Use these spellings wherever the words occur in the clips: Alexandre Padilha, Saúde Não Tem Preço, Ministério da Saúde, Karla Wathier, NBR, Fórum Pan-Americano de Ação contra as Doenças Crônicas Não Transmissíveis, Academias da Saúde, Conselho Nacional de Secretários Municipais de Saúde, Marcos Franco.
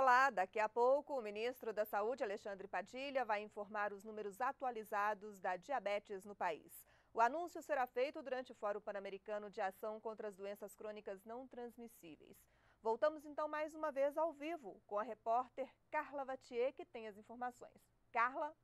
Olá, daqui a pouco o ministro da Saúde, Alexandre Padilha, vai informar os números atualizados da diabetes no país. O anúncio será feito durante o Fórum Pan-Americano de Ação contra as Doenças Crônicas Não Transmissíveis. Voltamos então mais uma vez ao vivo com a repórter Karla Wathier, que tem as informações. Karla?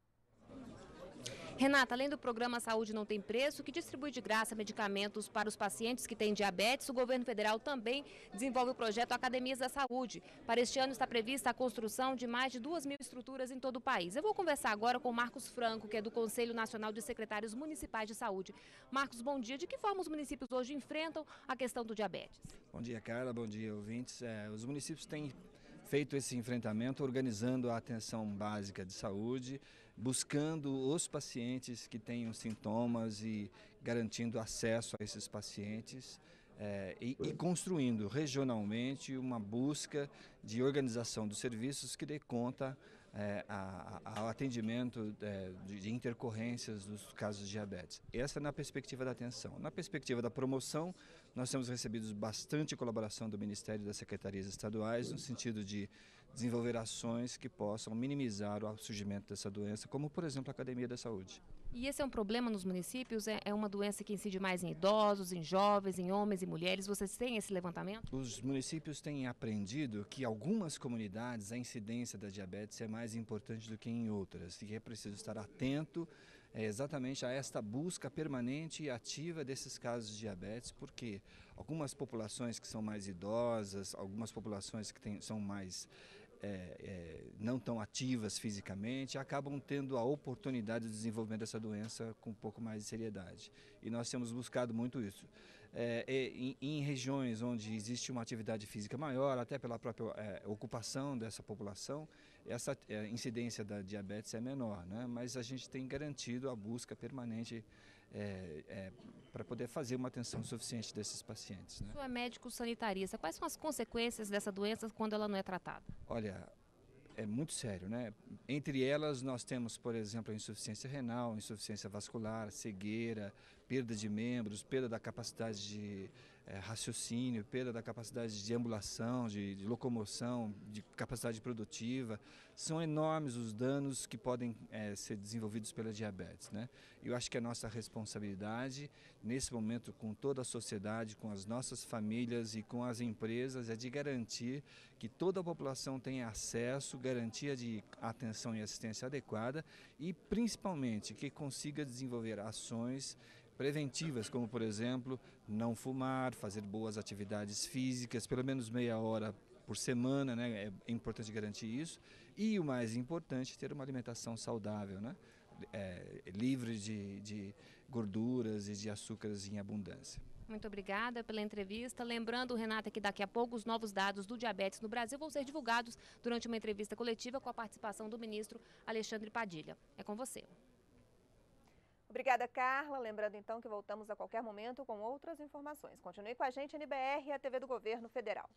Renata, além do programa Saúde Não Tem Preço, que distribui de graça medicamentos para os pacientes que têm diabetes, o governo federal também desenvolve o projeto Academias da Saúde. Para este ano está prevista a construção de mais de 2.000 estruturas em todo o país. Eu vou conversar agora com o Marcos Franco, que é do Conselho Nacional de Secretários Municipais de Saúde. Marcos, bom dia. De que forma os municípios hoje enfrentam a questão do diabetes? Bom dia, Karla. Bom dia, ouvintes. Os municípios têm feito esse enfrentamento organizando a atenção básica de saúde, buscando os pacientes que tenham sintomas e garantindo acesso a esses pacientes e construindo regionalmente uma busca de organização dos serviços que dê conta ao atendimento de intercorrências dos casos de diabetes. Essa é na perspectiva da atenção. Na perspectiva da promoção, nós temos recebido bastante colaboração do Ministério das Secretarias Estaduais no sentido de desenvolver ações que possam minimizar o surgimento dessa doença, como por exemplo a Academia da Saúde. E esse é um problema nos municípios? É uma doença que incide mais em idosos, em jovens, em homens e mulheres? Vocês têm esse levantamento? Os municípios têm aprendido que algumas comunidades a incidência da diabetes é mais importante do que em outras, e é preciso estar atento exatamente a esta busca permanente e ativa desses casos de diabetes, porque algumas populações que são mais idosas, algumas populações que são mais não tão ativas fisicamente, acabam tendo a oportunidade de desenvolvimento dessa doença com um pouco mais de seriedade. E nós temos buscado muito isso. Em regiões onde existe uma atividade física maior, até pela própria ocupação dessa população, essa incidência da diabetes é menor, né? Mas a gente tem garantido a busca permanente para poder fazer uma atenção suficiente desses pacientes, né? O senhor é médico sanitarista, quais são as consequências dessa doença quando ela não é tratada? Olha, é muito sério, né? Entre elas nós temos, por exemplo, a insuficiência renal, insuficiência vascular, cegueira, perda de membros, perda da capacidade de raciocínio, perda da capacidade de deambulação, de locomoção, de capacidade produtiva. São enormes os danos que podem ser desenvolvidos pela diabetes, né? Eu acho que é nossa responsabilidade, nesse momento, com toda a sociedade, com as nossas famílias e com as empresas, é de garantir que toda a população tenha acesso, garantia de atenção e assistência adequada e, principalmente, que consiga desenvolver ações preventivas, como, por exemplo, não fumar, fazer boas atividades físicas, pelo menos meia hora por semana, né? É importante garantir isso. E o mais importante, ter uma alimentação saudável, né? Livre de gorduras e de açúcares em abundância. Muito obrigada pela entrevista. Lembrando, Renata, que daqui a pouco os novos dados do diabetes no Brasil vão ser divulgados durante uma entrevista coletiva com a participação do ministro Alexandre Padilha. É com você. Obrigada, Karla. Lembrando, então, que voltamos a qualquer momento com outras informações. Continue com a gente, NBR, a TV do Governo Federal.